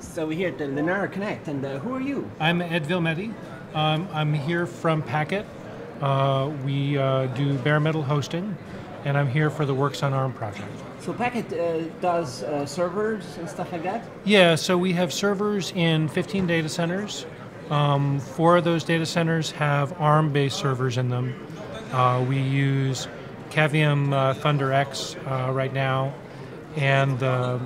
So we're here at the Linaro Connect, and who are you? I'm Ed Vielmetti. I'm here from Packet. We do bare metal hosting, and I'm here for the Works on ARM project. So Packet does servers and stuff like that? Yeah, so we have servers in 15 data centers. 4 of those data centers have ARM-based servers in them. We use Cavium ThunderX right now, and the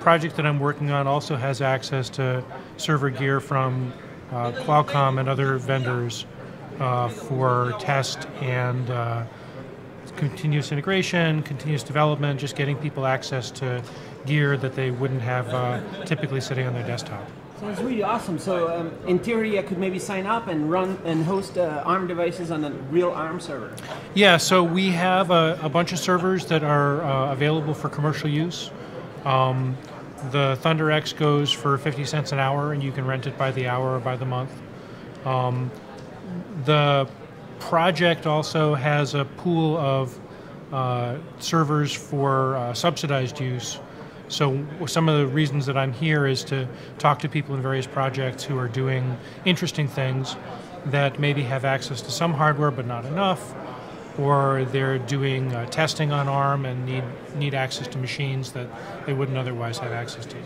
project that I'm working on also has access to server gear from Qualcomm and other vendors for test and continuous integration, continuous development, just getting people access to gear that they wouldn't have typically sitting on their desktop. Sounds really awesome. So in theory, I could maybe sign up and run and host ARM devices on a real ARM server. Yeah, so we have a bunch of servers that are available for commercial use. The ThunderX goes for 50 cents an hour, and you can rent it by the hour or by the month. The project also has a pool of servers for subsidized use. So some of the reasons that I'm here is to talk to people in various projects who are doing interesting things that maybe have access to some hardware but not enough, or they're doing testing on ARM and need access to machines that they wouldn't otherwise have access to.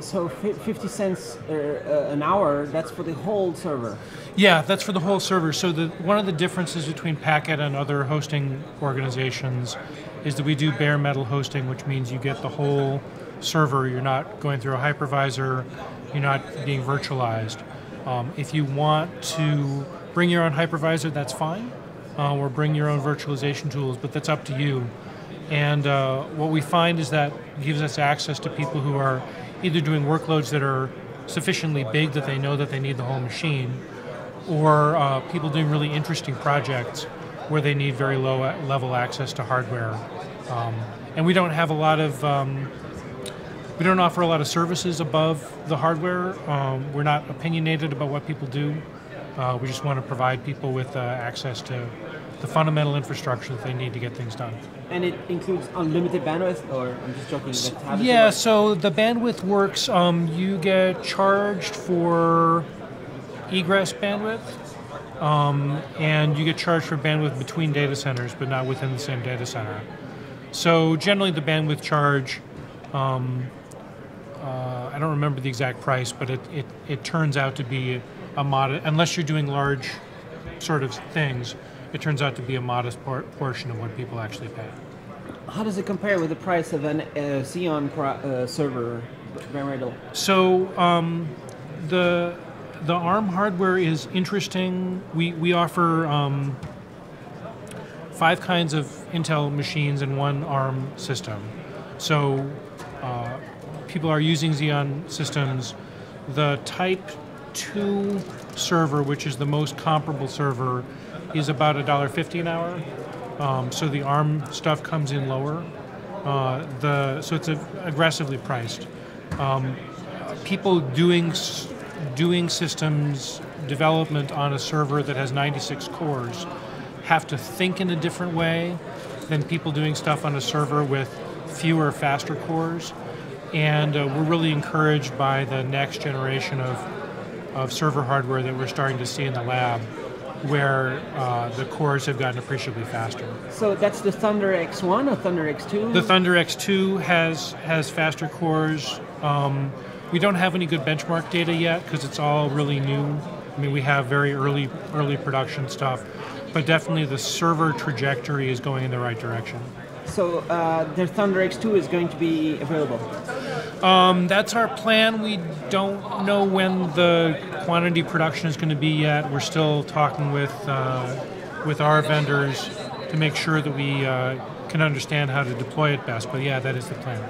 So, 50 cents an hour, that's for the whole server? Yeah, that's for the whole server. So one of the differences between Packet and other hosting organizations is that we do bare metal hosting, which means you get the whole server. You're not going through a hypervisor. You're not being virtualized. If you want to bring your own hypervisor, that's fine, or bring your own virtualization tools, but that's up to you. And what we find is that gives us access to people who are either doing workloads that are sufficiently big that they know that they need the whole machine, or people doing really interesting projects where they need very low level access to hardware. And we don't have a lot of, we don't offer a lot of services above the hardware. We're not opinionated about what people do. We just want to provide people with access to the fundamental infrastructure that they need to get things done. And it includes unlimited bandwidth, or I'm just joking? Yeah, so the bandwidth works. You get charged for egress bandwidth, and you get charged for bandwidth between data centers, but not within the same data center. So generally the bandwidth charge, I don't remember the exact price, but it turns out to be a modest, unless you're doing large sort of things, it turns out to be a modest portion of what people actually pay. How does it compare with the price of an Xeon server, bare metal? So the ARM hardware is interesting. We offer 5 kinds of Intel machines in 1 ARM system. So people are using Xeon systems. The Type 2 server, which is the most comparable server, is about $1.50 an hour. So the ARM stuff comes in lower. So it's aggressively priced. People doing systems development on a server that has 96 cores have to think in a different way than people doing stuff on a server with fewer, faster cores. And we're really encouraged by the next generation of server hardware that we're starting to see in the lab, where the cores have gotten appreciably faster. So that's the ThunderX1 or ThunderX2? The ThunderX2 has faster cores. We don't have any good benchmark data yet because it's all really new. I mean, we have very early production stuff, but definitely the server trajectory is going in the right direction. So the ThunderX2 is going to be available? That's our plan. We don't know when the quantity production is going to be yet. We're still talking with our vendors to make sure that we can understand how to deploy it best. But yeah, that is the plan.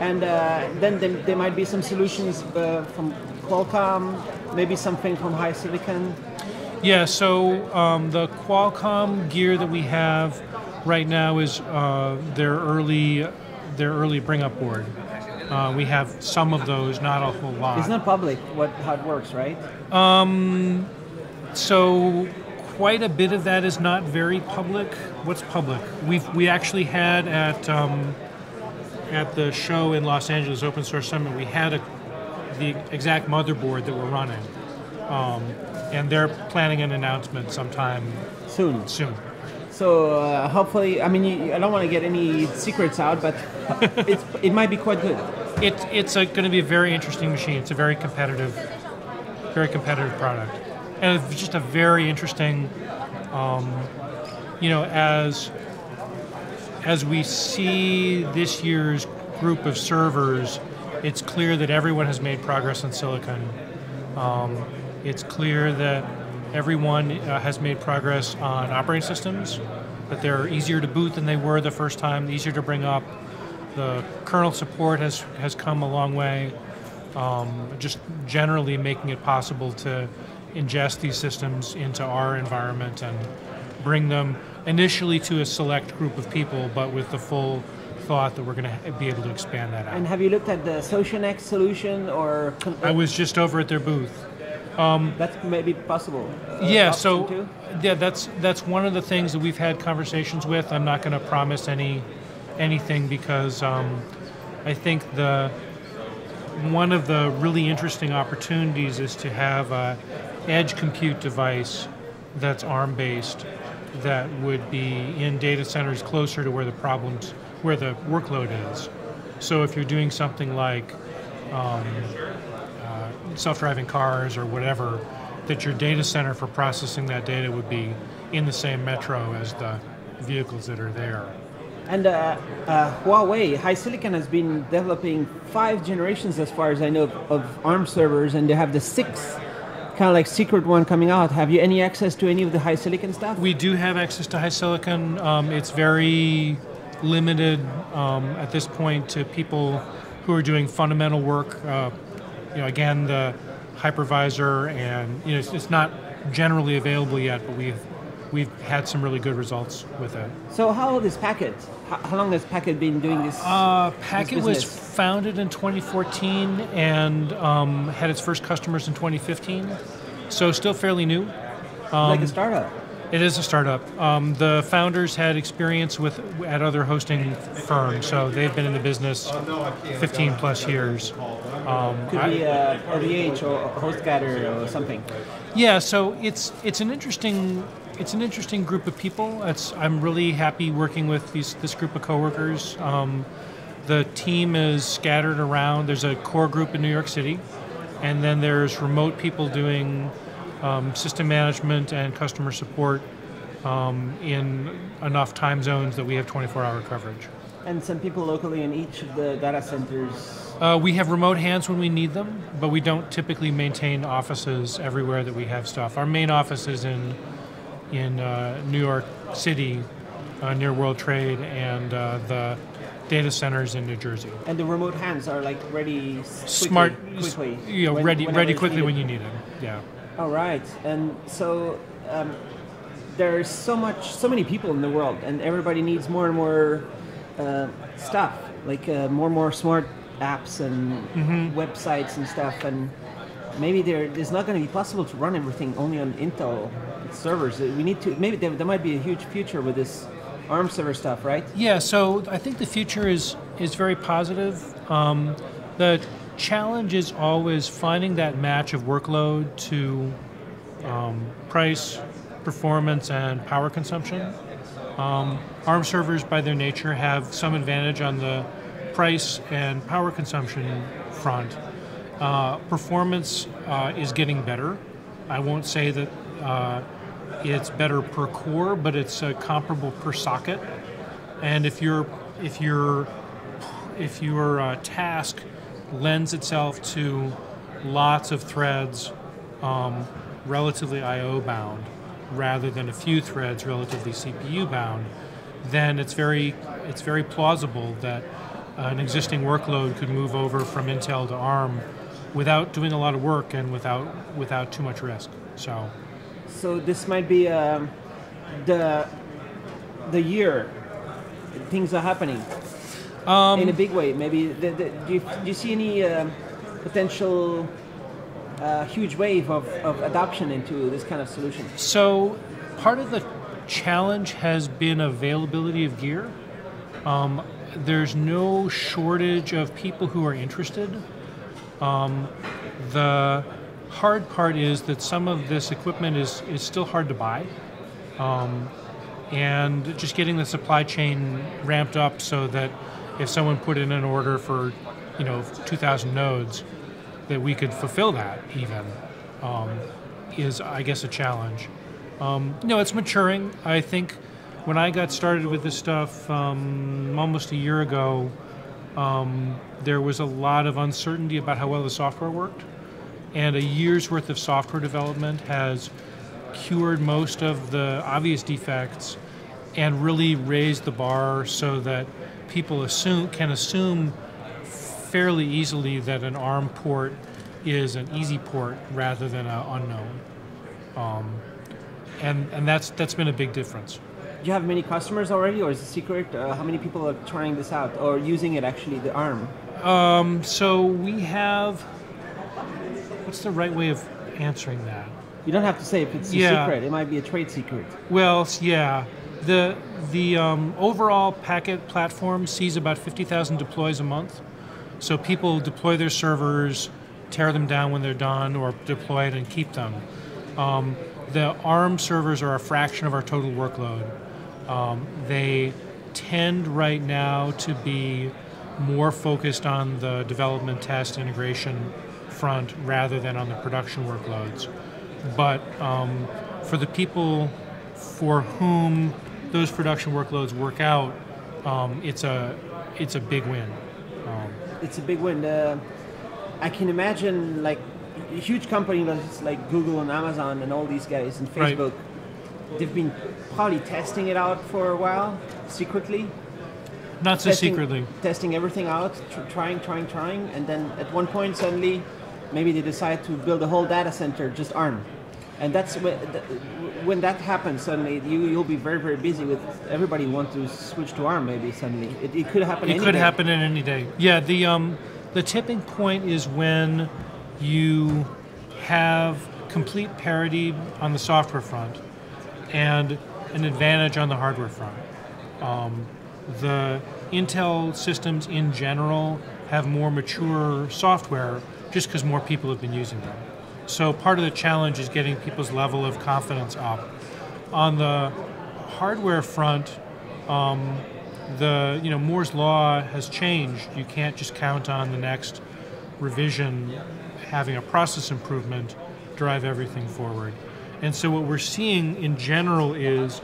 And then there might be some solutions from Qualcomm, maybe something from HiSilicon. Yeah, so the Qualcomm gear that we have right now is their early bring-up board. We have some of those, not a whole lot. It's not public how it works, right? So quite a bit of that is not very public. What's public? We actually had at at the show in Los Angeles, Open Source Summit, we had the exact motherboard that we're running. And they're planning an announcement sometime soon. So hopefully, I mean, I don't want to get any secrets out, but it might be quite good. It's going to be a very interesting machine. It's a very competitive product, and it's just a very interesting, you know, as we see this year's group of servers, it's clear that everyone has made progress on silicon. It's clear that everyone has made progress on operating systems, that they're easier to boot than they were the first time, easier to bring up. The kernel support has come a long way, just generally making it possible to ingest these systems into our environment and bring them initially to a select group of people, but with the full thought that we're going to be able to expand that out. And have you looked at the Socionext solution or... I was just over at their booth. That's maybe possible. Yeah, so too? Yeah, that's one of the things that we've had conversations with. I'm not going to promise anything because I think one of the really interesting opportunities is to have an edge compute device that's ARM based that would be in data centers closer to where the workload is. So if you're doing something like self-driving cars or whatever, that your data center for processing that data would be in the same metro as the vehicles that are there. And Huawei, HiSilicon has been developing 5 generations, as far as I know, of ARM servers, and they have the 6th kind of like secret one coming out. Have you any access to any of the HiSilicon stuff? We do have access to HiSilicon. It's very limited at this point to people who are doing fundamental work. You know, again, the hypervisor, and you know, it's not generally available yet, but we've had some really good results with it. So, how old is Packet? How long has Packet been doing this? Packet was founded in 2014 and had its first customers in 2015. So, still fairly new. Like a startup. It is a startup. The founders had experience at other hosting firms, so they've been in the business 15 plus years. Could be LDH or HostGator or something. Yeah, so it's an interesting group of people. I'm really happy working with this group of coworkers. The team is scattered around. There's a core group in New York City, and then there's remote people doing system management and customer support in enough time zones that we have 24-hour coverage. And some people locally in each of the data centers? We have remote hands when we need them, but we don't typically maintain offices everywhere that we have stuff. Our main office is in New York City, near World Trade, and the data centers in New Jersey. And the remote hands are like ready quickly? Smart, quickly, you know, ready quickly when you need them, yeah. All right, and so there's so many people in the world, and everybody needs more and more stuff, like more and more smart apps and websites and stuff, and maybe it's not going to be possible to run everything only on Intel servers. We need to, maybe there might be a huge future with this ARM server stuff, right? Yeah, so I think the future is very positive. The challenge is always finding that match of workload to price, performance, and power consumption. ARM servers, by their nature, have some advantage on the price and power consumption front. Performance is getting better. I won't say that it's better per core, but it's comparable per socket. And if your task lends itself to lots of threads, relatively I/O bound, rather than a few threads relatively CPU bound, then it's very plausible that an existing workload could move over from Intel to ARM without doing a lot of work and without too much risk. So this might be the year things are happening in a big way. Maybe do you see any potential? A huge wave of adoption into this kind of solution? So part of the challenge has been availability of gear. there's no shortage of people who are interested. The hard part is that some of this equipment is still hard to buy. And just getting the supply chain ramped up so that if someone put in an order for, 2,000 nodes, that we could fulfill that even, is, I guess, a challenge. No, it's maturing. I think when I got started with this stuff almost a year ago, there was a lot of uncertainty about how well the software worked. And a year's worth of software development has cured most of the obvious defects and really raised the bar so that people can assume fairly easily that an ARM port is an easy port rather than an unknown. And that's been a big difference. Do you have many customers already, or is it secret? How many people are trying this out or using it actually, the ARM? So we have, what's the right way of answering that? You don't have to say if it's a secret. It might be a trade secret. Well, yeah. The overall Packet platform sees about 50,000 deploys a month. So people deploy their servers, tear them down when they're done, or deploy it and keep them. The ARM servers are a fraction of our total workload. They tend right now to be more focused on the development, test, integration front rather than on the production workloads. But for the people for whom those production workloads work out, it's a big win. It's a big win. I can imagine, like, a huge company like Google and Amazon and all these guys and Facebook, right. They've been probably testing it out for a while, secretly. Not so secretly. Testing everything out, trying, and then at one point suddenly, maybe they decide to build a whole data center, just ARM. And that's when that happens, suddenly you'll be very, very busy with everybody wants to switch to ARM maybe suddenly. It could happen any day. It could happen in any day. Yeah, the tipping point is when you have complete parity on the software front and an advantage on the hardware front. The Intel systems in general have more mature software just because more people have been using them. So part of the challenge is getting people's level of confidence up. On the hardware front, Moore's Law has changed. You can't just count on the next revision having a process improvement drive everything forward. And so what we're seeing in general is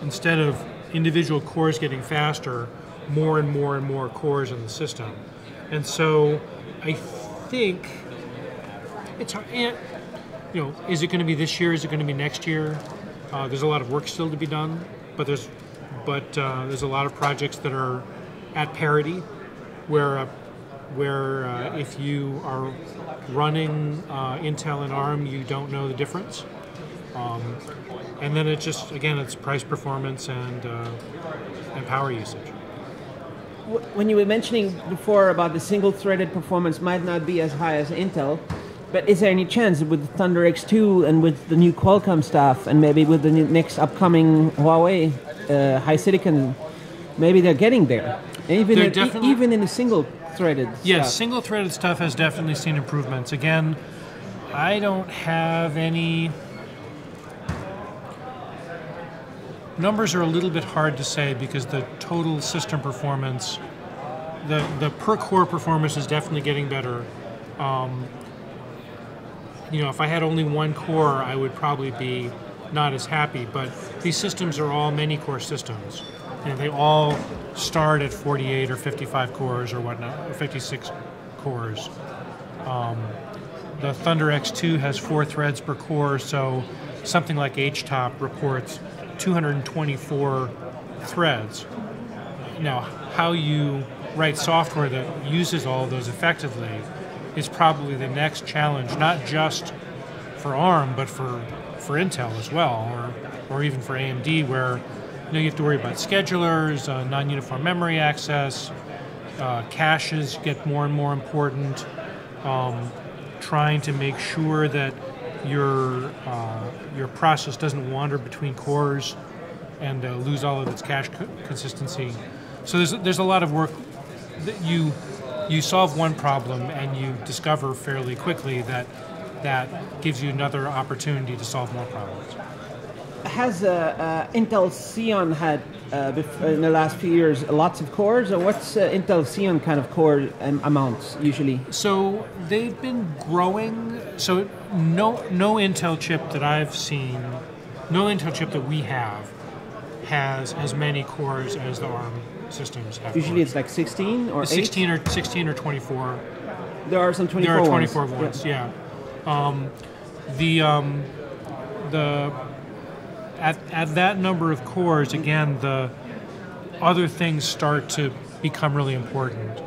instead of individual cores getting faster, more and more and more cores in the system. And so I think it's hard. Is it going to be this year? Is it going to be next year? There's a lot of work still to be done, but there's a lot of projects that are at parity, where if you are running Intel and ARM, you don't know the difference. And then it's just it's price, performance, and power usage. When you were mentioning before about the single-threaded performance might not be as high as Intel, but is there any chance with the ThunderX2 and with the new Qualcomm stuff and maybe with the next upcoming Huawei HiSilicon, maybe they're getting there? Even in the single-threaded stuff. Yes, single-threaded stuff has definitely seen improvements. Again, I don't have any... Numbers are a little bit hard to say because the total system performance, the per core performance is definitely getting better. If I had only one core, I would probably be not as happy, but these systems are all many core systems. They all start at 48 or 55 cores or whatnot, or 56 cores. The ThunderX2 has 4 threads per core, so something like HTOP reports 224 threads. Now, how you write software that uses all of those effectively is probably the next challenge, not just for ARM, but for Intel as well, or even for AMD, where you have to worry about schedulers, non-uniform memory access, caches get more and more important, trying to make sure that your process doesn't wander between cores and lose all of its cache consistency. So there's a lot of work that you solve one problem and you discover fairly quickly that gives you another opportunity to solve more problems. Has Intel Xeon had in the last few years lots of cores, or what's Intel Xeon kind of core amounts usually? So they've been growing. So no Intel chip that I've seen, no Intel chip that we have has as many cores as the ARM systems have. Usually cores. It's like 16 or 16 8? Or 16 or 24. There are some 24. There are 24 ones. Yeah. At that number of cores, again, the other things start to become really important.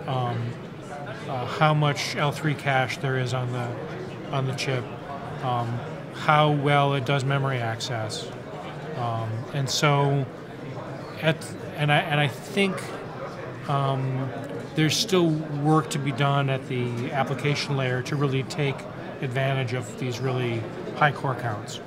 How much L3 cache there is on the chip, how well it does memory access, and so I think there's still work to be done at the application layer to really take advantage of these really high core counts.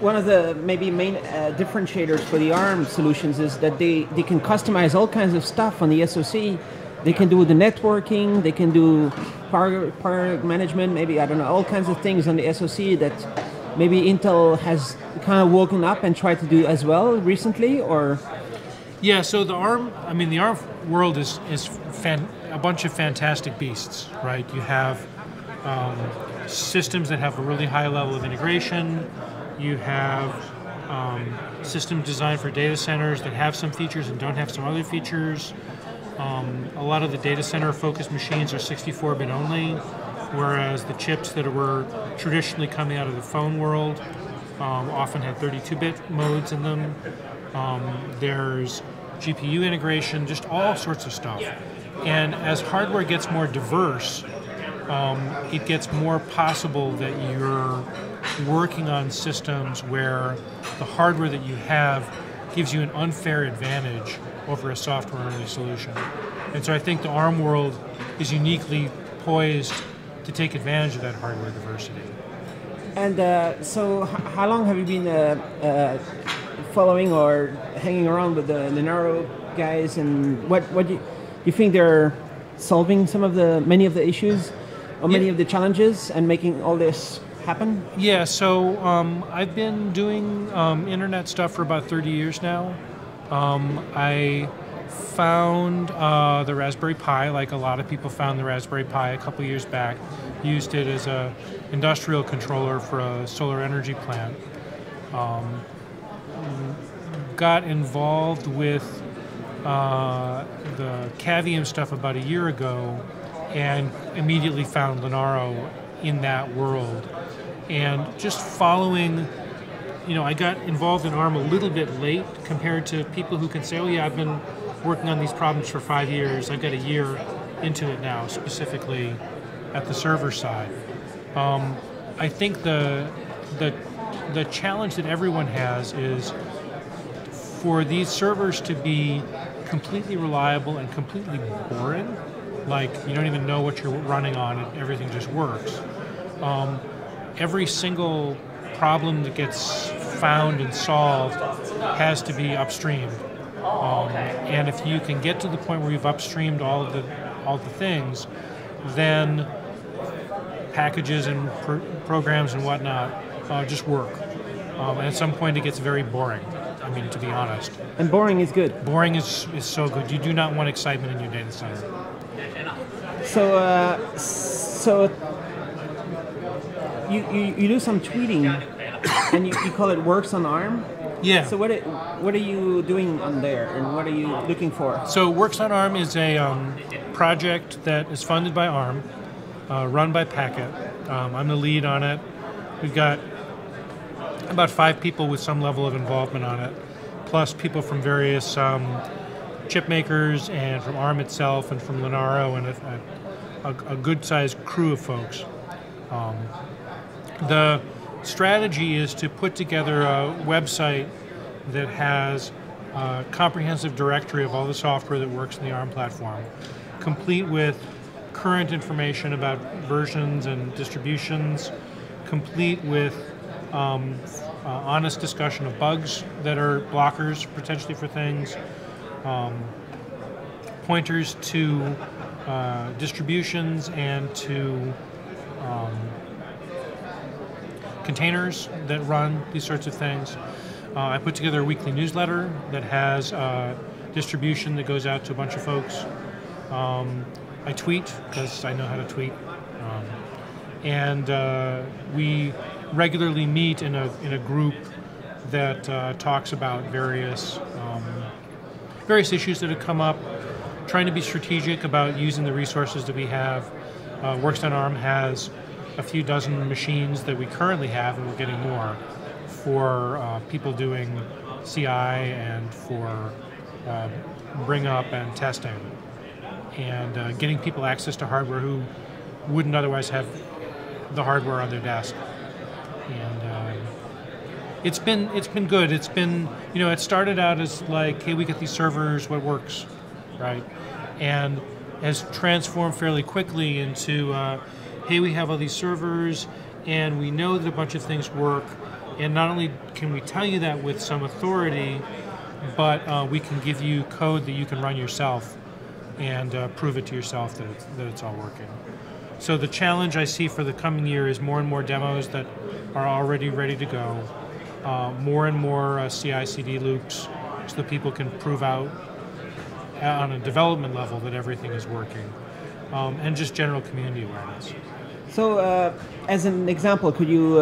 One of the maybe main differentiators for the ARM solutions is that they can customize all kinds of stuff on the SoC. They can do the networking, they can do power management, maybe, I don't know, all kinds of things on the SoC that maybe Intel has kind of woken up and tried to do as well recently, or? Yeah, so the ARM world is a bunch of fantastic beasts, right? You have systems that have a really high level of integration. You have systems designed for data centers that have some features and don't have some other features. A lot of the data center focused machines are 64-bit only, whereas the chips that were traditionally coming out of the phone world often had 32-bit modes in them. There's GPU integration, just all sorts of stuff. And as hardware gets more diverse, it gets more possible that you're working on systems where the hardware that you have gives you an unfair advantage over a software-only solution. And so I think the ARM world is uniquely poised to take advantage of that hardware diversity. And so how long have you been following or hanging around with the Linaro guys, and what do you think they're solving many of the issues or many of the challenges and making all this happen? Yeah, so I've been doing internet stuff for about 30 years now. I found the Raspberry Pi, like a lot of people found the Raspberry Pi a couple years back, used it as an industrial controller for a solar energy plant. Got involved with the Cavium stuff about a year ago and immediately found Linaro in that world. And just following, I got involved in ARM a little bit late compared to people who can say, oh yeah, I've been working on these problems for 5 years. I've got a year into it now, specifically at the server side. I think the challenge that everyone has is for these servers to be completely reliable and completely boring, like you don't even know what you're running on and everything just works. Every single problem that gets found and solved has to be upstreamed. And if you can get to the point where you've upstreamed all the things, then packages and programs and whatnot just work. And at some point it gets very boring. I mean, to be honest. And boring is good. Boring is so good. You do not want excitement in your data center. So, you do some tweeting, and you call it Works on ARM? Yeah. So what are you doing on there, and what are you looking for? So Works on ARM is a project that is funded by ARM, run by Packet. I'm the lead on it. We've got about 5 people with some level of involvement on it, plus people from various chip makers and from ARM itself and from Linaro and a good-sized crew of folks. The strategy is to put together a website that has a comprehensive directory of all the software that works in the ARM platform, complete with current information about versions and distributions, complete with honest discussion of bugs that are blockers potentially for things, pointers to distributions and to containers that run these sorts of things. I put together a weekly newsletter that has distribution that goes out to a bunch of folks. I tweet because I know how to tweet, and we regularly meet in a group that talks about various issues that have come up. Trying to be strategic about using the resources that we have. Works on ARM has a few dozen machines that we currently have, and we're getting more for people doing CI and for bring up and testing, and getting people access to hardware who wouldn't otherwise have the hardware on their desk. And it's been good. It's been, you know, it started out as like, hey, we get these servers, what works, right? And has transformed fairly quickly into, hey, we have all these servers, and we know that a bunch of things work, and not only can we tell you that with some authority, but we can give you code that you can run yourself and prove it to yourself that it's all working. So the challenge I see for the coming year is more and more demos that are already ready to go, more and more CI/CD loops so that people can prove out on a development level that everything is working, and just general community awareness. So as an example, could you,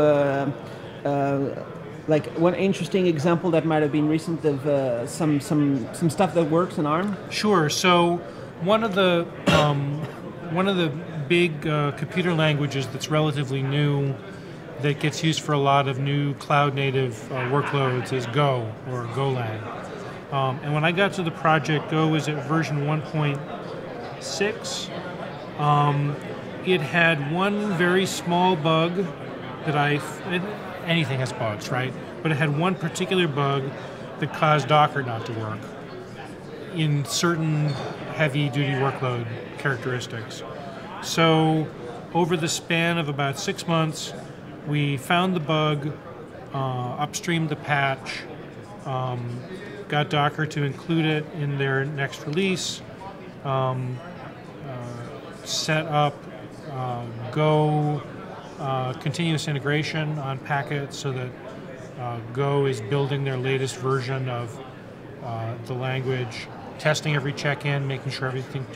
like one interesting example that might have been recent of some stuff that works in ARM? Sure. So one of the big computer languages that's relatively new that gets used for a lot of new cloud-native workloads is Go, or Golang. And when I got to the project, Go was at version 1.6. It had one very small bug that anything has bugs, right? But it had one particular bug that caused Docker not to work in certain heavy-duty workload characteristics. So over the span of about 6 months, we found the bug, upstreamed the patch, got Docker to include it in their next release, set up Go continuous integration on Packet so that Go is building their latest version of the language, testing every check-in, making sure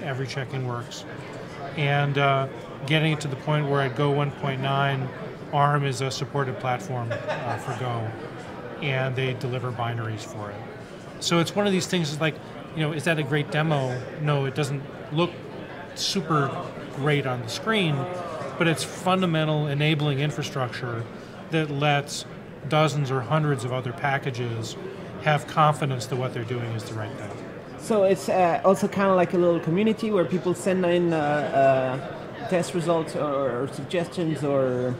every check-in works, and getting it to the point where at Go 1.9, ARM is a supported platform for Go, and they deliver binaries for it. So it's one of these things like, you know, is that a great demo? No, it doesn't look super great on the screen, but it's fundamental enabling infrastructure that lets dozens or hundreds of other packages have confidence that what they're doing is the right thing. So it's also kind of like a little community where people send in test results or suggestions or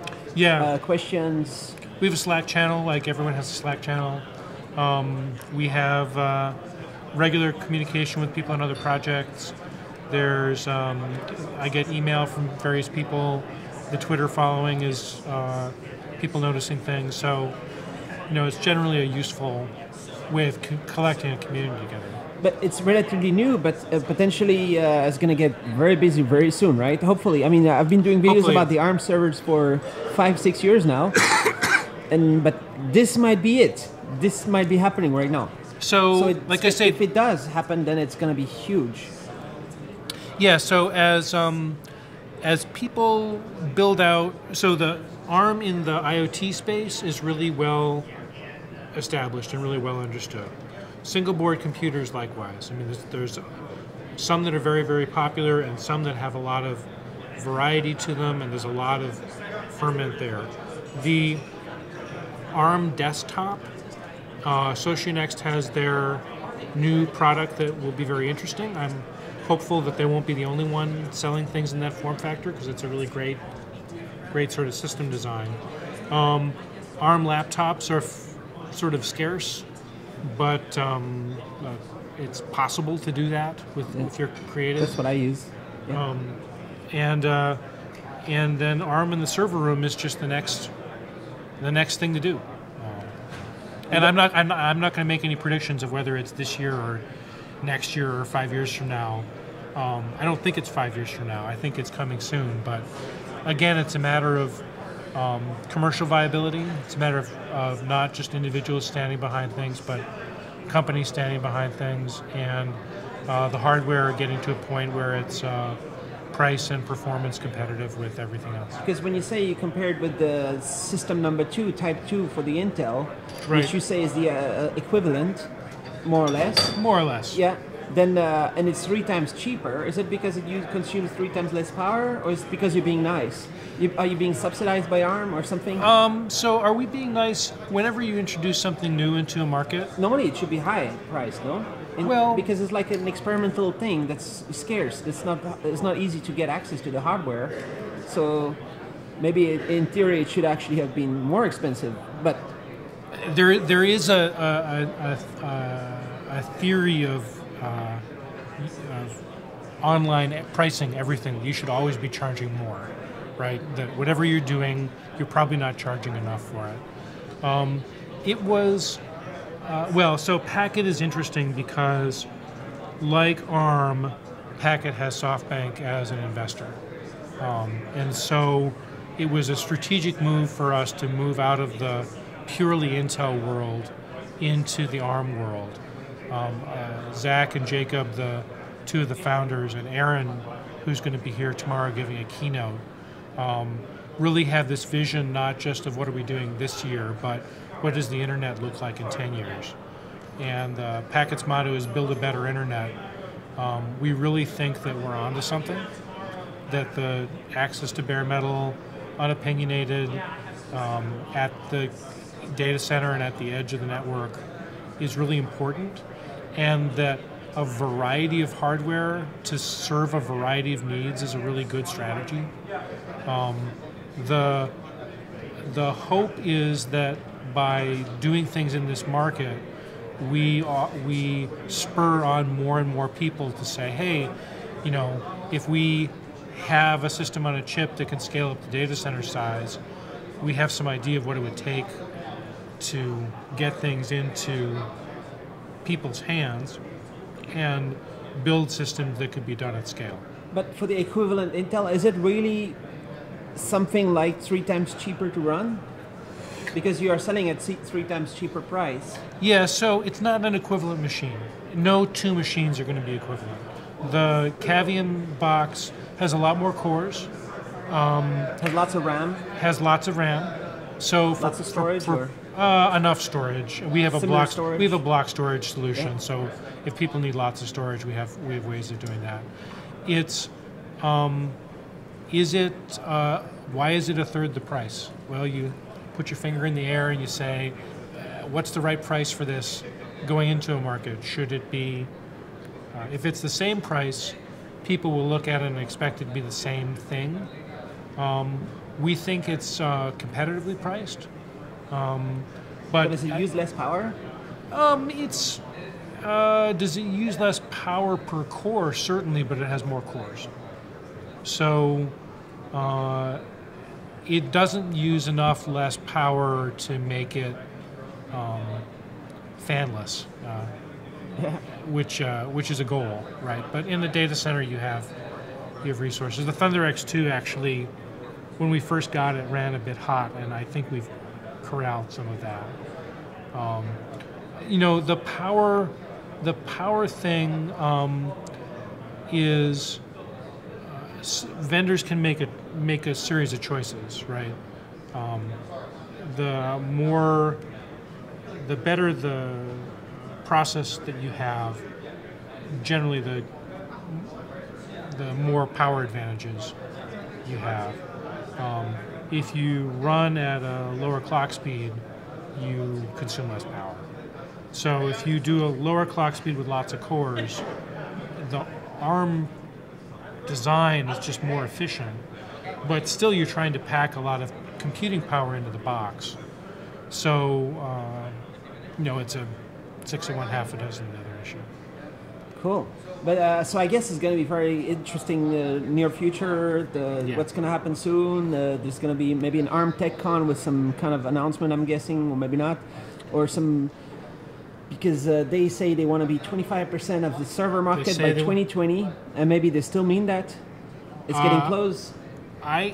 questions. We have a Slack channel, like everyone has a Slack channel. We have regular communication with people on other projects. There's, I get email from various people. The Twitter following is people noticing things. So, you know, it's generally a useful way of collecting a community together. But it's relatively new, but potentially it's going to get very busy very soon, right? Hopefully. I mean, I've been doing videos about the ARM servers for 5-6 years now, but this might be it. This might be happening right now. So like I say, if it does happen, then it's going to be huge. Yeah. So as people build out, so the ARM in the IoT space is really well established and really well understood. Single board computers, likewise. I mean, there's some that are very, very popular, and some that have a lot of variety to them, and there's a lot of ferment there. The ARM desktop. Socionext has their new product that will be very interesting. I'm hopeful that they won't be the only one selling things in that form factor because it's a really great sort of system design. ARM laptops are sort of scarce, but it's possible to do that if you're creative. That's what I use. Yeah. And then ARM in the server room is just the next thing to do. And I'm not going to make any predictions of whether it's this year or next year or 5 years from now. I don't think it's 5 years from now. I think it's coming soon. But again, it's a matter of commercial viability. It's a matter of not just individuals standing behind things, but companies standing behind things, and the hardware getting to a point where it's price and performance competitive with everything else. Because when you say you compared with the system number 2, type 2 for the Intel, right, which you say is the equivalent, more or less. More or less. Yeah. Then and it's 3 times cheaper. Is it because you consume 3 times less power, or is it because you're being nice? Are you being subsidized by ARM or something? So are we being nice? Whenever you introduce something new into a market, normally it should be high priced, no? And well, because it's like an experimental thing that's scarce. It's not easy to get access to the hardware. So maybe in theory it should actually have been more expensive. But there is a theory of online pricing everything. You should always be charging more, right? That whatever you're doing, you're probably not charging enough for it. It was, well, so Packet is interesting because, like ARM, Packet has SoftBank as an investor. And so it was a strategic move for us to move out of the purely Intel world into the ARM world. Zach and Jacob, the two of the founders, and Aaron, who's going to be here tomorrow giving a keynote, really have this vision not just of what are we doing this year, but what does the internet look like in 10 years? And Packet's motto is build a better internet. We really think that we're onto something, that the access to bare metal, unopinionated, at the data center and at the edge of the network is really important, and that a variety of hardware to serve a variety of needs is a really good strategy. The hope is that by doing things in this market, we spur on more and more people to say, hey, you know, if we have a system on a chip that can scale up to data center size, we have some idea of what it would take to get things into people's hands and build systems that could be done at scale. But for the equivalent Intel, is it really something like 3 times cheaper to run? Because you are selling at 3 times cheaper price. Yeah, so it's not an equivalent machine. No two machines are going to be equivalent. The Cavium box has a lot more cores. Has lots of RAM. Has lots of RAM. So lots of storage. Enough storage. We have a block storage solution. Yeah. So if people need lots of storage, we have ways of doing that. It's why is it a third the price? Well, you put your finger in the air and you say, what's the right price for this going into a market? Should it be? If it's the same price, people will look at it and expect it to be the same thing. We think it's competitively priced. But does it use less power? Does it use less power per core? Certainly, but it has more cores. So it doesn't use enough less power to make it fanless, which is a goal, right? But in the data center, you have resources. The ThunderX2 actually, when we first got it, ran a bit hot, and I think we've corralled some of that. You know, the power thing is vendors can make a series of choices, right? The better the process that you have, generally the more power advantages you have. If you run at a lower clock speed, you consume less power. So if you do a lower clock speed with lots of cores, the ARM design is just more efficient, but still you're trying to pack a lot of computing power into the box. So, you know, it's a 6 of 1, half a dozen the other issue. Cool. But so I guess it's going to be very interesting near future, what's going to happen soon. There's going to be maybe an ARM TechCon with some kind of announcement, I'm guessing, or maybe not, or some because they say they want to be 25% of the server market by 2020, and maybe they still mean that. It's getting close. I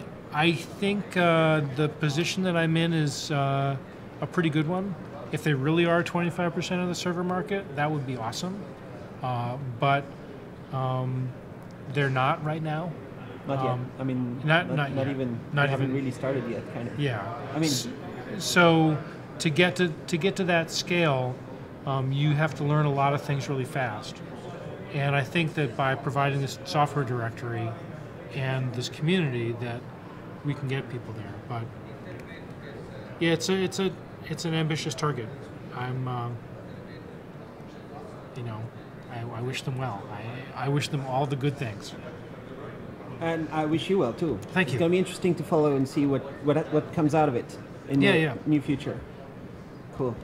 think the position that I'm in is a pretty good one. If they really are 25% of the server market, that would be awesome. But they're not right now. Not yet. I mean, not even. Not even really started yet, kind of. Yeah. I mean, so to get to that scale, you have to learn a lot of things really fast. And I think that by providing this software directory and this community, that we can get people there. But yeah, it's an ambitious target. I'm I wish them well. I wish them all the good things. And I wish you well too. Thank you. It's going to be interesting to follow and see what comes out of it in the near future. Cool.